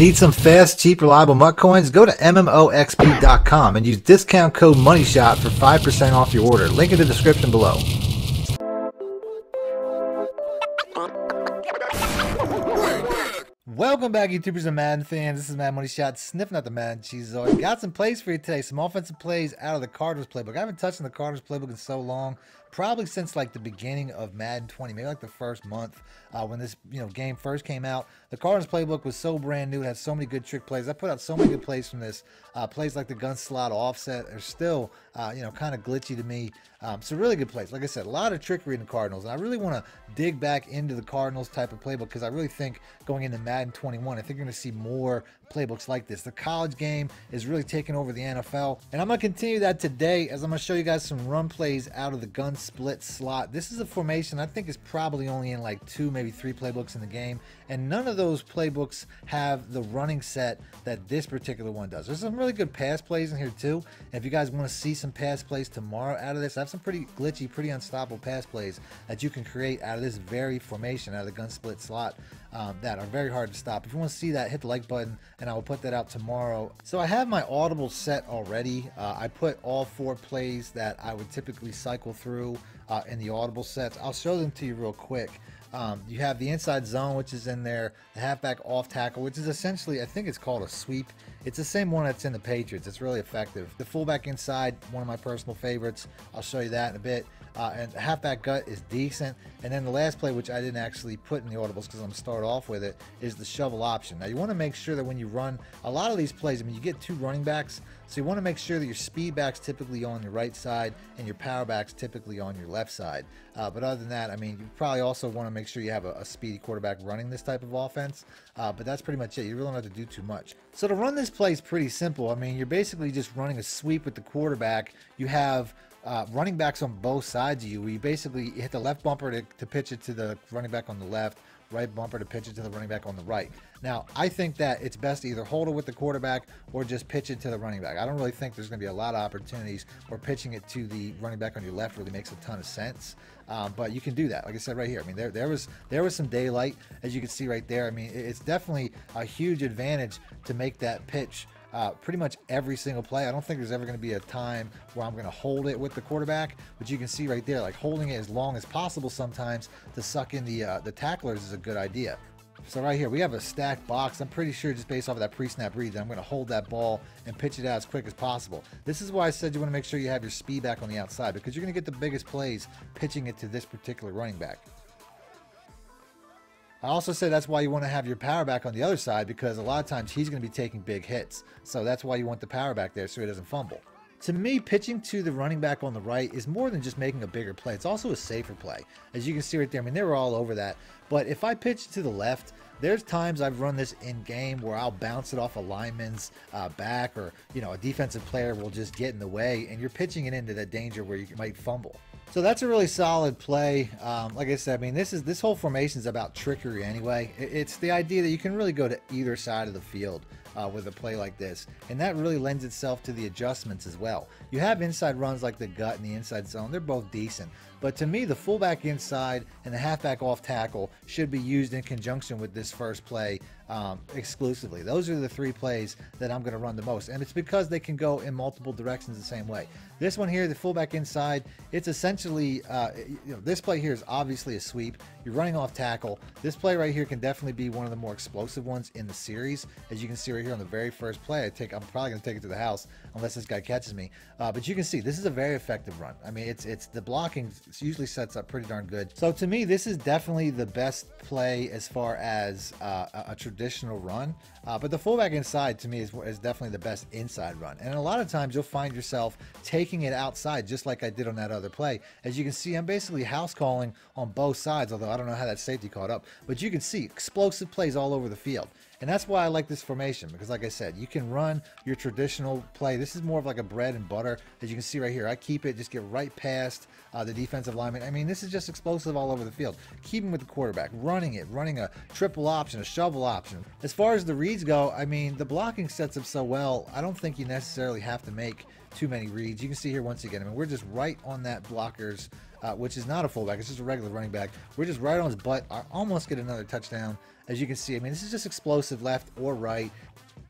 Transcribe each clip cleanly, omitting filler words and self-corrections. Need some fast, cheap, reliable Muck coins? Go to MMOXP.com and use discount code MONEYSHOT for 5% off your order. Link in the description below. Welcome back, YouTubers and Madden fans. This is Mad Money Shot, sniffing out the Madden cheese. Got some plays for you today, some offensive plays out of the Cardinals playbook. I haven't touched on the Cardinals playbook in so long, probably since like the beginning of Madden 20, maybe like the first month when this game first came out. The Cardinals playbook was so brand new, it had so many good trick plays. I put out so many good plays from this. Plays like the gun slot offset are still kind of glitchy to me. So really good plays. Like I said, a lot of trickery in the Cardinals, and I really want to dig back into the Cardinals type of playbook because I really think going into Madden 21, I think you're going to see more playbooks like this. The college game is really taking over the NFL, and I'm going to continue that today as I'm going to show you guys some run plays out of the gun split slot. This is a formation I think is probably only in like 2, maybe 3 playbooks in the game, and none of those playbooks have the running set that this particular one does. There's some really good pass plays in here too, and if you guys want to see some pass plays tomorrow out of this, I have some pretty glitchy, pretty unstoppable pass plays that you can create out of this very formation out of the gun split slot that are very hard to stop. If you want to see that, hit the like button and I will put that out tomorrow. So I have my audible set already. I put all 4 plays that I would typically cycle through in the audible sets. I'll show them to you real quick. You have the inside zone, which is in there, the halfback off tackle, which is essentially, I think it's called a sweep. It's the same one that's in the Patriots. It's really effective. The fullback inside, one of my personal favorites. I'll show you that in a bit. And the halfback gut is decent. And then the last play, which I didn't actually put in the audibles because I'm going to start off with it, is the shovel option. Now you want to make sure that when you run a lot of these plays, I mean, you get 2 running backs, so you want to make sure that your speed back's typically on your right side and your power back's typically on your left side. But other than that, I mean, you probably also want to make sure you have a speedy quarterback running this type of offense. But that's pretty much it. You really don't have to do too much. So to run this play is pretty simple. I mean, you're basically just running a sweep with the quarterback. You have running backs on both sides of you, where you basically hit the left bumper to pitch it to the running back on the left, right bumper to pitch it to the running back on the right. Now, I think that it's best to either hold it with the quarterback or just pitch it to the running back. I don't really think there's going to be a lot of opportunities where pitching it to the running back on your left really makes a ton of sense. But you can do that. Like I said right here, I mean, there was some daylight, as you can see right there. I mean, it's definitely a huge advantage to make that pitch pretty much every single play. I don't think there's ever going to be a time where I'm going to hold it with the quarterback, but you can see right there, like holding it as long as possible sometimes to suck in the tacklers is a good idea. So right here, we have a stacked box. I'm pretty sure just based off of that pre-snap read that I'm going to hold that ball and pitch it out as quick as possible. This is why I said you want to make sure you have your speed back on the outside, because you're going to get the biggest plays pitching it to this particular running back. I also say that's why you want to have your power back on the other side, because a lot of times he's going to be taking big hits. So that's why you want the power back there so he doesn't fumble. To me, pitching to the running back on the right is more than just making a bigger play. It's also a safer play. As you can see right there, I mean, they were all over that. But if I pitch to the left, there's times I've run this in game where I'll bounce it off a lineman's back, or a defensive player will just get in the way, and you're pitching it into that danger where you might fumble. So that's a really solid play. Like I said, I mean, this whole formation is about trickery anyway. It's the idea that you can really go to either side of the field with a play like this, and that really lends itself to the adjustments as well. You have inside runs like the gut and the inside zone. They're both decent, but to me, the fullback inside and the halfback off tackle should be used in conjunction with this first play exclusively. Those are the 3 plays that I'm going to run the most, and it's because they can go in multiple directions the same way. This one here, the fullback inside, it's essentially this play here is obviously a sweep. You're running off tackle. This play right here can definitely be one of the more explosive ones in the series. As you can see right here on the very first play, I'm probably going to take it to the house unless this guy catches me. But you can see this is a very effective run. I mean, it's the blocking usually sets up pretty darn good. So to me, this is definitely the best play as far as a traditional run. But the fullback inside to me is definitely the best inside run. And a lot of times you'll find yourself taking it outside, just like I did on that other play. As you can see, I'm basically house calling on both sides, although I don't know how that safety caught up. But you can see explosive plays all over the field. And that's why I like this formation, because like I said, you can run your traditional play. This is more of like a bread and butter. As you can see right here, I keep it, just get right past the defensive lineman. I mean, this is just explosive all over the field. Keeping with the quarterback, running it, running a triple option, a shovel option. As far as the reads go, I mean, the blocking sets up so well, I don't think you necessarily have to make too many reads. You can see here once again, I mean, we're just right on that blocker's which is not a fullback. It's just a regular running back. We're just right on his butt. I almost get another touchdown. As you can see, I mean, this is just explosive left or right.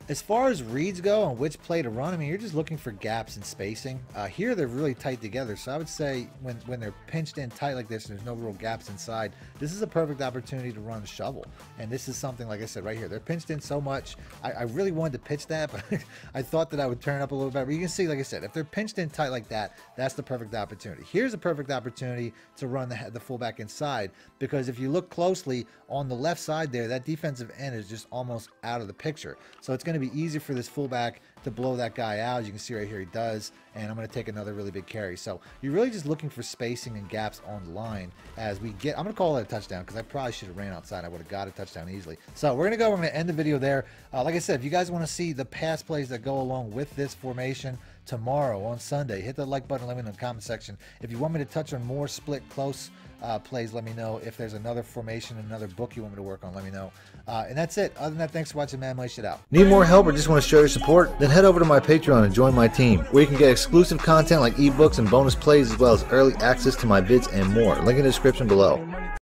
As far as reads go on which play to run, I mean, you're just looking for gaps in spacing. Here, they're really tight together. So I would say when they're pinched in tight like this and there's no real gaps inside, this is a perfect opportunity to run shovel. And this is something, like I said, right here. They're pinched in so much. I really wanted to pitch that, but I thought that I would turn up a little bit. But you can see, like I said, if they're pinched in tight like that, that's the perfect opportunity. Here's a perfect opportunity to run the fullback inside, because if you look closely on the left side there, that defensive end is just almost out of the picture. So it's going to be easy for this fullback to blow that guy out. As you can see right here, he does, and I'm going to take another really big carry. So you're really just looking for spacing and gaps on the line. As we get, I'm going to call it a touchdown, because I probably should have ran outside. I would have got a touchdown easily. So we're going to go, we're going to end the video there. Like I said, if you guys want to see the pass plays that go along with this formation tomorrow on Sunday, hit that like button, let me know in the comment section. If you want me to touch on more split close plays, let me know. If there's another formation, another book you want me to work on, let me know. And that's it. Other than that, thanks for watching Mad Money Shit Out. Need more help or just want to show your support? Then head over to my Patreon and join my team, where you can get exclusive content like ebooks and bonus plays, as well as early access to my bids and more. Link in the description below.